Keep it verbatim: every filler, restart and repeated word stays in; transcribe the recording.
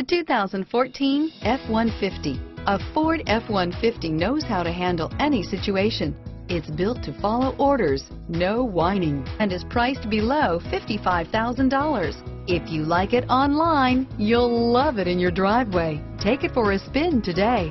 The two thousand fourteen F one fifty. A Ford F one fifty knows how to handle any situation. It's built to follow orders, no whining, and is priced below fifty-five thousand dollars. If you like it online, you'll love it in your driveway. Take it for a spin today.